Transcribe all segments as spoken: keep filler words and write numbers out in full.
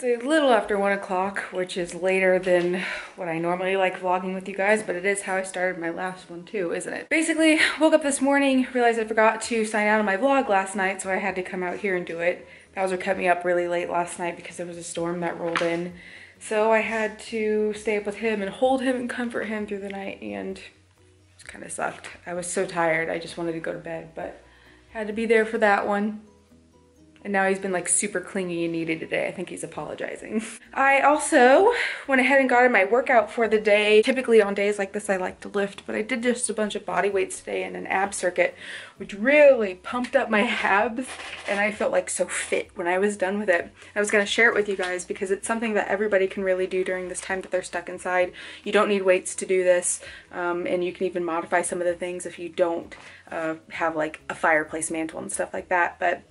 It's a little after one o'clock, which is later than what I normally like vlogging with you guys, but it is how I started my last one too, isn't it? Basically, woke up this morning, realized I forgot to sign out of my vlog last night, so I had to come out here and do it. Bowser kept me up really late last night because there was a storm that rolled in. So I had to stay up with him and hold him and comfort him through the night, and it kind of sucked. I was so tired, I just wanted to go to bed, but had to be there for that one. And now he's been like super clingy and needy today. I think he's apologizing. I also went ahead and got in my workout for the day. Typically on days like this I like to lift, but I did just a bunch of body weights today and an ab circuit, which really pumped up my abs, and I felt like so fit when I was done with it. I was gonna share it with you guys because it's something that everybody can really do during this time that they're stuck inside. You don't need weights to do this, um, and you can even modify some of the things if you don't uh, have like a fireplace mantle and stuff like that. But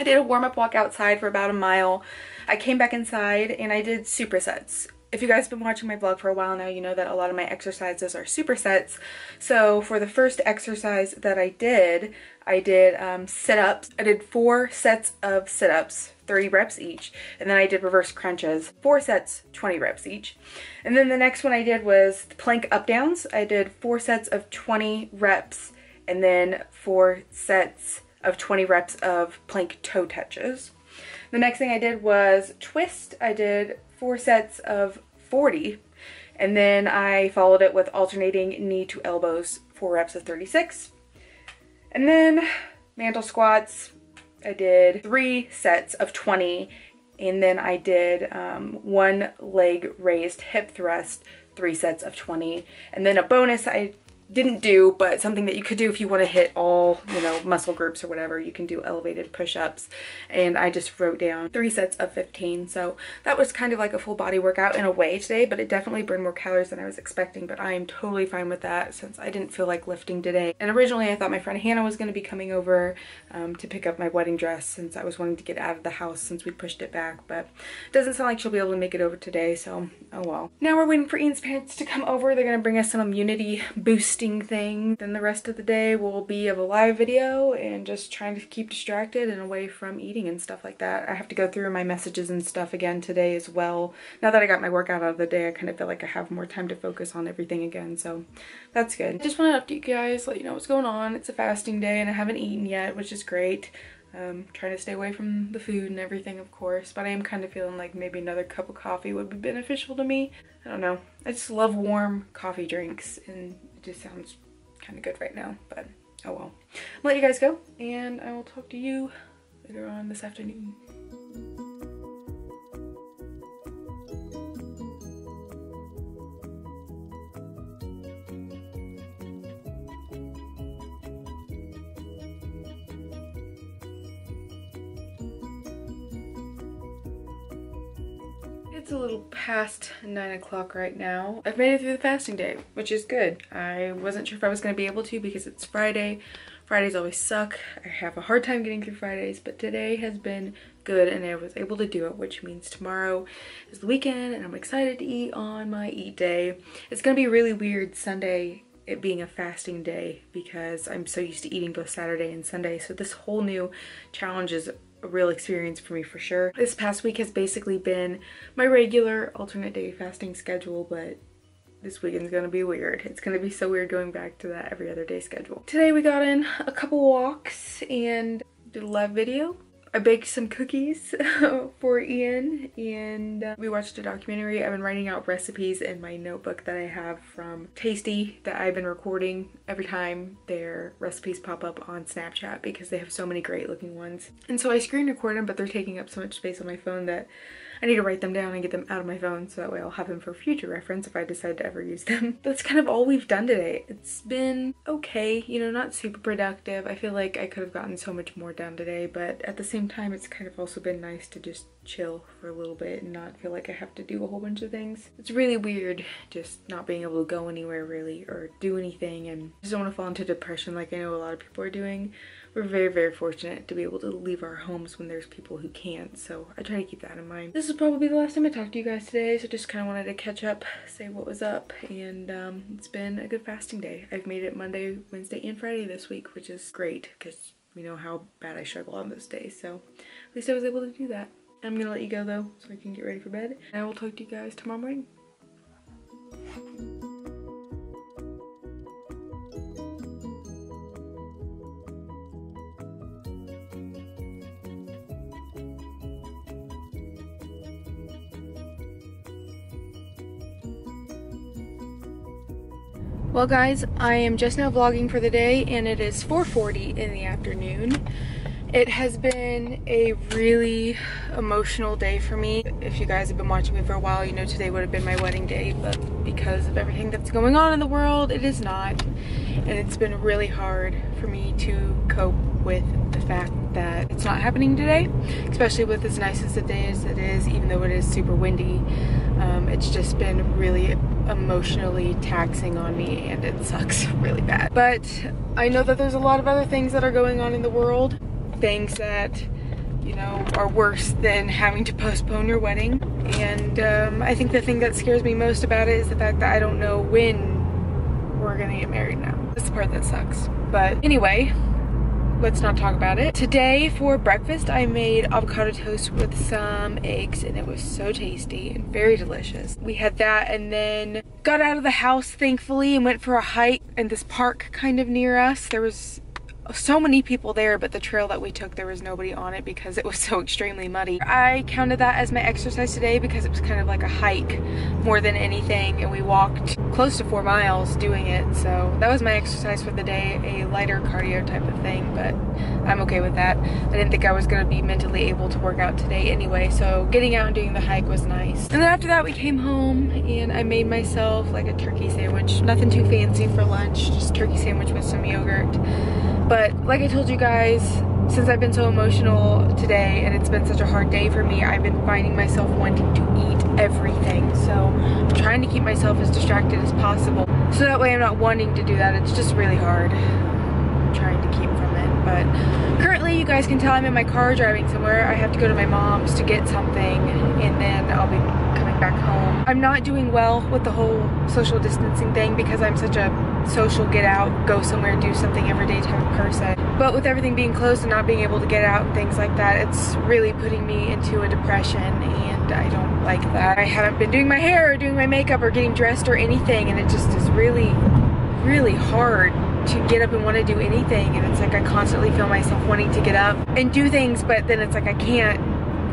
I did a warm-up walk outside for about a mile. I came back inside and I did supersets. If you guys have been watching my vlog for a while now, you know that a lot of my exercises are supersets. So for the first exercise that I did, I did um, sit-ups. I did four sets of sit-ups, thirty reps each, and then I did reverse crunches, four sets, twenty reps each. And then the next one I did was plank up-downs. I did four sets of twenty reps and then four sets of twenty reps of plank toe touches. The next thing I did was twist. I did four sets of forty, and then I followed it with alternating knee to elbows, four reps of thirty-six. And then mantle squats, I did three sets of twenty, and then I did um, one leg raised hip thrust, three sets of twenty, and then a bonus I didn't do, but something that you could do if you want to hit all, you know, muscle groups or whatever, you can do elevated push-ups, and I just wrote down three sets of fifteen. So that was kind of like a full body workout in a way today, but it definitely burned more calories than I was expecting, but I am totally fine with that since I didn't feel like lifting today. And originally I thought my friend Hannah was going to be coming over um, to pick up my wedding dress since I was wanting to get out of the house since we pushed it back, but it doesn't sound like she'll be able to make it over today, so oh well. Now we're waiting for Ian's parents to come over. They're going to bring us some immunity boost thing. Then the rest of the day will be of a live video and just trying to keep distracted and away from eating and stuff like that. I have to go through my messages and stuff again today as well. Now that I got my workout out of the day, I kind of feel like I have more time to focus on everything again, so that's good. I just want to update you guys, let you know what's going on. It's a fasting day and I haven't eaten yet, which is great. Um, trying to stay away from the food and everything, of course, but I am kind of feeling like maybe another cup of coffee would be beneficial to me. I don't know. I just love warm coffee drinks, and it just sounds kind of good right now, but oh well. I'll let you guys go, and I will talk to you later on this afternoon. It's a little past nine o'clock right now. I've made it through the fasting day, which is good. I wasn't sure if I was going to be able to because it's Friday. Fridays always suck. I have a hard time getting through Fridays, but today has been good and I was able to do it, which means tomorrow is the weekend and I'm excited to eat on my eat day. It's going to be really weird Sunday, it being a fasting day, because I'm so used to eating both Saturday and Sunday, so this whole new challenge is a real experience for me for sure. This past week has basically been my regular alternate day fasting schedule, but this weekend's gonna be weird. It's gonna be so weird going back to that every other day schedule. Today we got in a couple walks and did a live video. I baked some cookies for Ian, and uh, we watched a documentary. I've been writing out recipes in my notebook that I have from Tasty that I've been recording every time their recipes pop up on Snapchat because they have so many great looking ones. And so I screen record them, but they're taking up so much space on my phone that I need to write them down and get them out of my phone so that way I'll have them for future reference if I decide to ever use them. That's kind of all we've done today. It's been okay, you know, not super productive. I feel like I could have gotten so much more done today, but at the same time it's kind of also been nice to just chill for a little bit and not feel like I have to do a whole bunch of things. It's really weird just not being able to go anywhere really or do anything, and I just don't want to fall into depression like I know a lot of people are doing. We're very, very fortunate to be able to leave our homes when there's people who can't, so I try to keep that in mind. This is probably the last time I talk to you guys today, so just kind of wanted to catch up, say what was up, and um, it's been a good fasting day. I've made it Monday, Wednesday, and Friday this week, which is great because we know how bad I struggle on those days, so at least I was able to do that. I'm gonna let you go though, so I can get ready for bed. And I will talk to you guys tomorrow morning. Well guys, I am just now vlogging for the day and it is four forty in the afternoon. It has been a really emotional day for me. If you guys have been watching me for a while, you know today would have been my wedding day, but because of everything that's going on in the world, it is not. And it's been really hard for me to cope with the fact that it's not happening today, especially with as nice as the day as it is, even though it is super windy. Um, it's just been really emotionally taxing on me and it sucks really bad. But I know that there's a lot of other things that are going on in the world, things that, you know, are worse than having to postpone your wedding. And um, I think the thing that scares me most about it is the fact that I don't know when we're gonna get married now. That's the part that sucks. But anyway, let's not talk about it. Today for breakfast, I made avocado toast with some eggs and it was so tasty and very delicious. We had that and then got out of the house, thankfully, and went for a hike in this park kind of near us. There was so many people there, but the trail that we took, there was nobody on it because it was so extremely muddy. I counted that as my exercise today because it was kind of like a hike more than anything, and we walked close to four miles doing it, so that was my exercise for the day, a lighter cardio type of thing, but I'm okay with that. I didn't think I was going to be mentally able to work out today anyway, so getting out and doing the hike was nice. And then after that we came home and I made myself like a turkey sandwich, nothing too fancy for lunch, just turkey sandwich with some yogurt. But like I told you guys, since I've been so emotional today and it's been such a hard day for me, I've been finding myself wanting to eat everything. So I'm trying to keep myself as distracted as possible, so that way I'm not wanting to do that. It's just really hard. I'm trying to keep from it. But currently, you guys can tell I'm in my car driving somewhere. I have to go to my mom's to get something and then I'll be coming back home. I'm not doing well with the whole social distancing thing because I'm such a social get out, go somewhere, do something every day type of person. But with everything being closed and not being able to get out and things like that, it's really putting me into a depression and I don't like that. I haven't been doing my hair or doing my makeup or getting dressed or anything, and it just is really, really hard to get up and want to do anything. And it's like I constantly feel myself wanting to get up and do things, but then it's like I can't,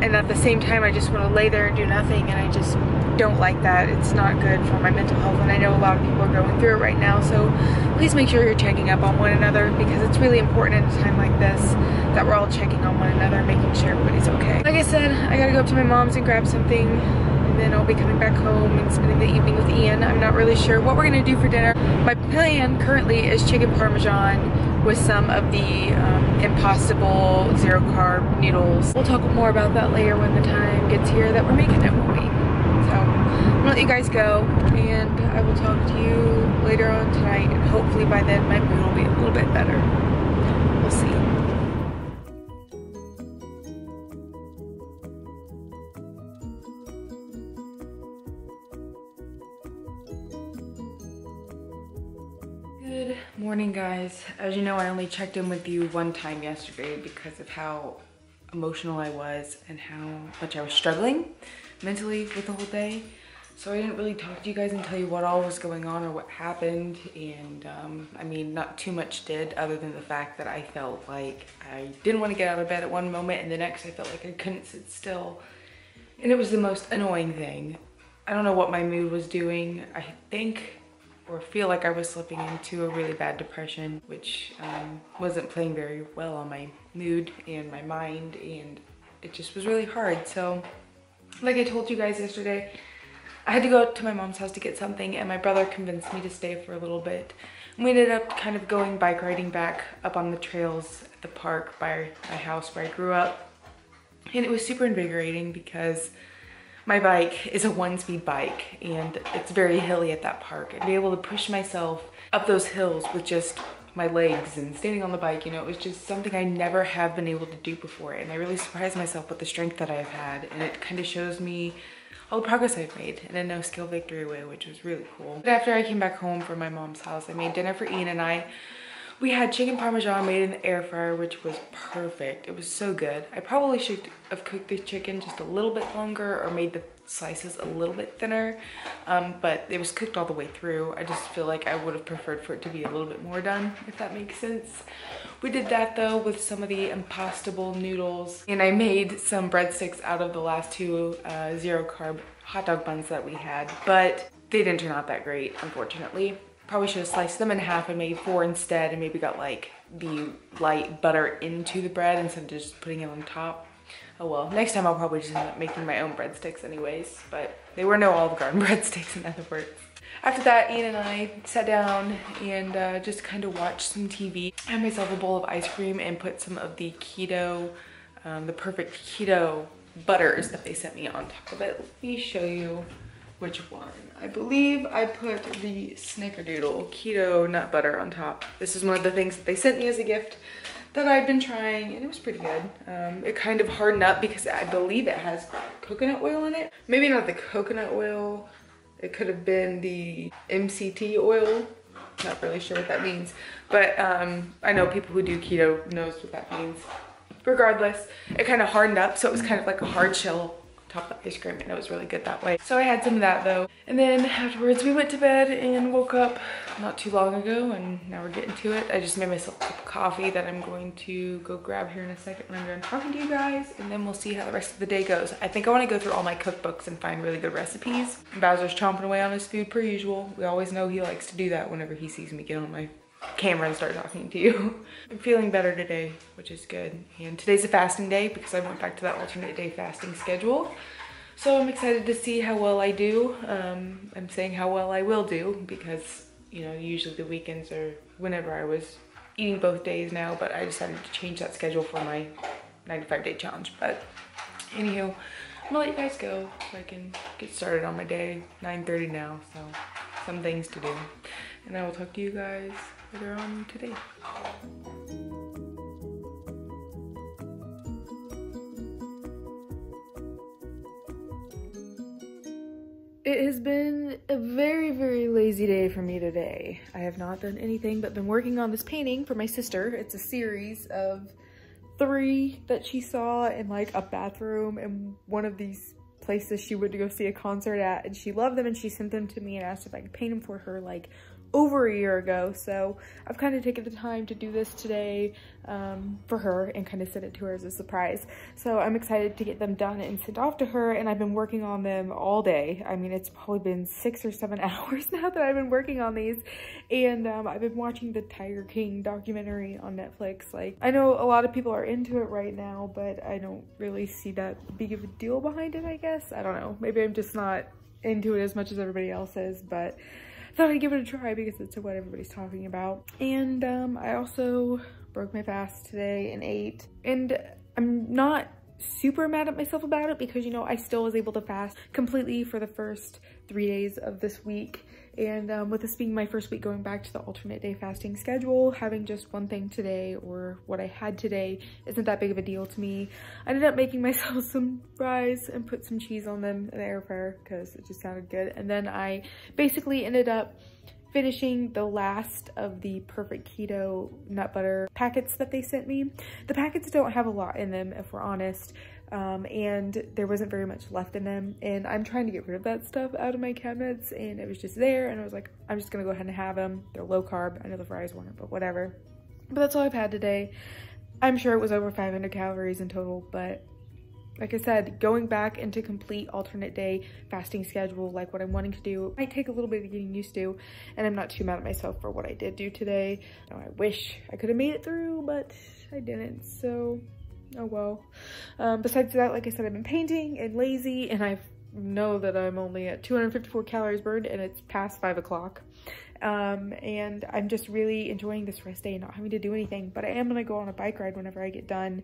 and at the same time I just want to lay there and do nothing, and I just don't like that. It's not good for my mental health, and I know a lot of people are going through it right now, so please make sure you're checking up on one another because it's really important at a time like this that we're all checking on one another and making sure everybody's okay. Like I said, I gotta go up to my mom's and grab something and then I'll be coming back home and spending the evening with Ian. I'm not really sure what we're gonna do for dinner. My plan currently is chicken parmesan with some of the um, Impossible zero carb noodles. We'll talk more about that later when the time gets here that we're making it, won't we? So I'm gonna let you guys go and I will talk to you later on tonight, and hopefully by then my mood will be a little bit better. We'll see. Morning guys. As you know, I only checked in with you one time yesterday because of how emotional I was and how much I was struggling mentally with the whole day. So I didn't really talk to you guys and tell you what all was going on or what happened. And um, I mean, not too much did, other than the fact that I felt like I didn't want to get out of bed at one moment and the next I felt like I couldn't sit still. And it was the most annoying thing. I don't know what my mood was doing. I think or feel like I was slipping into a really bad depression, which um, wasn't playing very well on my mood and my mind, and it just was really hard. So like I told you guys yesterday, I had to go to my mom's house to get something and my brother convinced me to stay for a little bit. We ended up kind of going bike riding back up on the trails at the park by my house where I grew up, and it was super invigorating because my bike is a one-speed bike and it's very hilly at that park, and be able to push myself up those hills with just my legs and standing on the bike, you know, it was just something I never have been able to do before, and I really surprised myself with the strength that I've had, and it kind of shows me all the progress I've made in a no-skill victory way, which was really cool. But after I came back home from my mom's house, I made dinner for Ian and I. We had chicken parmesan made in the air fryer, which was perfect. It was so good. I probably should have cooked the chicken just a little bit longer or made the slices a little bit thinner, um, but it was cooked all the way through. I just feel like I would have preferred for it to be a little bit more done, if that makes sense. We did that though with some of the impostable noodles, and I made some breadsticks out of the last two uh, zero carb hot dog buns that we had, but they didn't turn out that great, unfortunately. Probably should have sliced them in half and made four instead, and maybe got like the light butter into the bread instead of just putting it on top. Oh well, next time I'll probably just end up making my own breadsticks anyways, but they were no Olive Garden breadsticks, in other words. After that, Ian and I sat down and uh, just kind of watched some T V. I had myself a bowl of ice cream and put some of the keto, um, the Perfect Keto butters that they sent me on top of it. Let me show you which one. I believe I put the Snickerdoodle keto nut butter on top. This is one of the things that they sent me as a gift that I've been trying, and it was pretty good. Um, it kind of hardened up because I believe it has coconut oil in it. Maybe not the coconut oil. It could have been the M C T oil. Not really sure what that means, but um, I know people who do keto knows what that means. Regardless, it kind of hardened up, so it was kind of like a hard shell top of the ice cream, and it was really good that way. So I had some of that though. And then afterwards we went to bed and woke up not too long ago, and now we're getting to it. I just made myself a cup of coffee that I'm going to go grab here in a second when I'm done talking to you guys, and then we'll see how the rest of the day goes. I think I want to go through all my cookbooks and find really good recipes. Bowser's chomping away on his food per usual. We always know he likes to do that whenever he sees me get on my camera and start talking to you. I'm feeling better today, which is good. And today's a fasting day because I went back to that alternate day fasting schedule. So I'm excited to see how well I do. Um, I'm saying how well I will do because, you know, usually the weekends are whenever I was eating both days now, but I decided to change that schedule for my ninety-five day challenge. But anywho, I'm gonna let you guys go so I can get started on my day. nine thirty now, so some things to do. And I will talk to you guys later on today. It has been a very, very lazy day for me today. I have not done anything but been working on this painting for my sister. It's a series of three that she saw in like a bathroom and one of these places she would go see a concert at, and she loved them and she sent them to me and asked if I could paint them for her like over a year ago. So I've kind of taken the time to do this today um, for her and kind of send it to her as a surprise. So I'm excited to get them done and sent off to her, and I've been working on them all day. I mean, it's probably been six or seven hours now that I've been working on these, and um, I've been watching the Tiger King documentary on Netflix. Like, I know a lot of people are into it right now, but I don't really see that big of a deal behind it, I guess. I don't know. Maybe I'm just not into it as much as everybody else is, but I thought I'd give it a try because it's what everybody's talking about. And um, I also broke my fast today and ate. And I'm not super mad at myself about it because, you know, I still was able to fast completely for the first three days of this week. And um, with this being my first week going back to the alternate day fasting schedule, having just one thing today or what I had today isn't that big of a deal to me. I ended up making myself some fries and put some cheese on them in the air fryer because it just sounded good. And then I basically ended up finishing the last of the Perfect Keto nut butter packets that they sent me. The packets don't have a lot in them, if we're honest. Um, and there wasn't very much left in them, and I'm trying to get rid of that stuff out of my cabinets, and it was just there, and I was like, I'm just gonna go ahead and have them. They're low carb. I know the fries weren't, but whatever. But that's all I've had today. I'm sure it was over five hundred calories in total, but like I said, going back into complete alternate day fasting schedule, like what I'm wanting to do, might take a little bit of getting used to, and I'm not too mad at myself for what I did do today. You know, I wish I could have made it through, but I didn't, so oh well. Um, besides that, like I said, I've been painting and lazy, and I know that I'm only at two hundred fifty-four calories burned, and it's past five o'clock. Um, and I'm just really enjoying this rest day and not having to do anything, but I am gonna go on a bike ride whenever I get done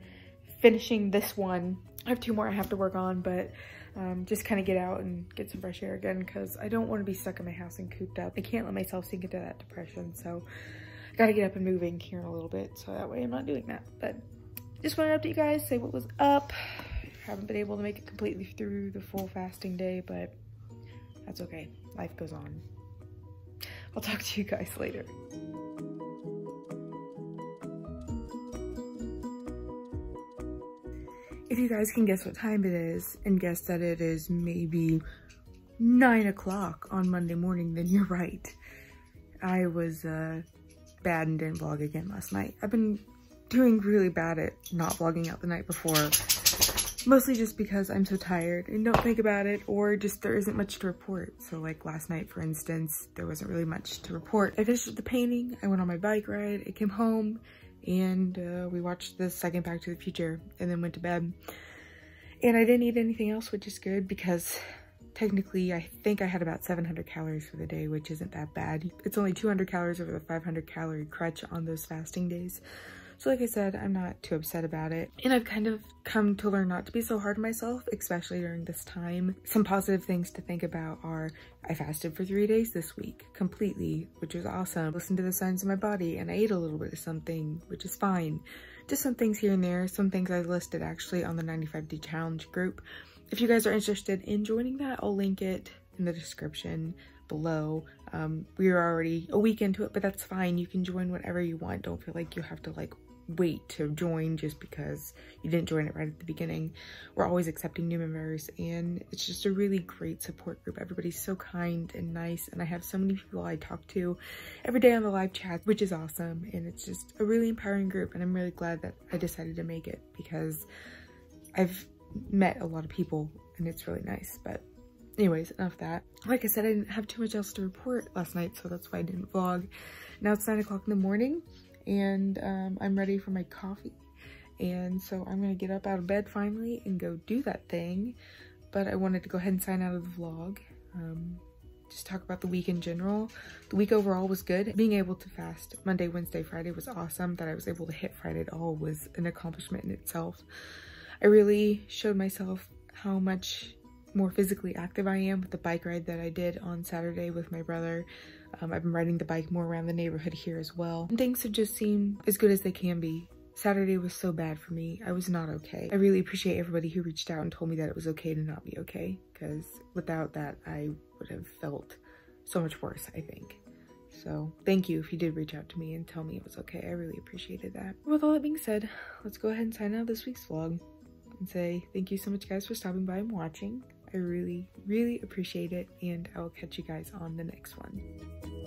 finishing this one. I have two more I have to work on, but um, just kind of get out and get some fresh air again because I don't want to be stuck in my house and cooped up. I can't let myself sink into that depression, so I gotta get up and moving here in a little bit, so that way I'm not doing that. But just wanted to update you guys, say what was up. Haven't been able to make it completely through the full fasting day, but that's okay. Life goes on. I'll talk to you guys later. If you guys can guess what time it is and guess that it is maybe nine o'clock on Monday morning, then you're right. I was uh, bad and didn't vlog again last night. I've been doing really bad at not vlogging out the night before, mostly just because I'm so tired and don't think about it, or just there isn't much to report. So like last night, for instance, there wasn't really much to report. I finished the painting, I went on my bike ride, I came home, and uh, we watched the second Back to the Future and then went to bed. And I didn't eat anything else, which is good because technically I think I had about seven hundred calories for the day, which isn't that bad. It's only two hundred calories over the five hundred calorie crutch on those fasting days. So like I said, I'm not too upset about it. And I've kind of come to learn not to be so hard on myself, especially during this time. Some positive things to think about are I fasted for three days this week completely, which was awesome. Listened to the signs of my body, and I ate a little bit of something, which is fine. Just some things here and there, some things I listed actually on the ninety-five D challenge group. If you guys are interested in joining that, I'll link it in the description below. Um, we are already a week into it, but that's fine. You can join whenever you want. Don't feel like you have to like wait to join just because you didn't join it right at the beginning. We're always accepting new members, and it's just a really great support group. Everybody's so kind and nice, and I have so many people I talk to every day on the live chat, which is awesome. And it's just a really empowering group, and I'm really glad that I decided to make it because I've met a lot of people and it's really nice. But anyways, enough of that. Like I said, I didn't have too much else to report last night, so that's why I didn't vlog. Now it's nine o'clock in the morning, and um, I'm ready for my coffee, and so I'm gonna get up out of bed finally and go do that thing. But I wanted to go ahead and sign out of the vlog, um, just talk about the week in general. The week overall was good. Being able to fast Monday, Wednesday, Friday was awesome. That I was able to hit Friday at all was an accomplishment in itself. I really showed myself how much more physically active I am with the bike ride that I did on Saturday with my brother. Um, I've been riding the bike more around the neighborhood here as well. And things have just seemed as good as they can be. Saturday was so bad for me. I was not okay. I really appreciate everybody who reached out and told me that it was okay to not be okay, because without that, I would have felt so much worse, I think. So thank you if you did reach out to me and tell me it was okay. I really appreciated that. With all that being said, let's go ahead and sign out of this week's vlog and say thank you so much, guys, for stopping by and watching. I really, really appreciate it, and I will catch you guys on the next one.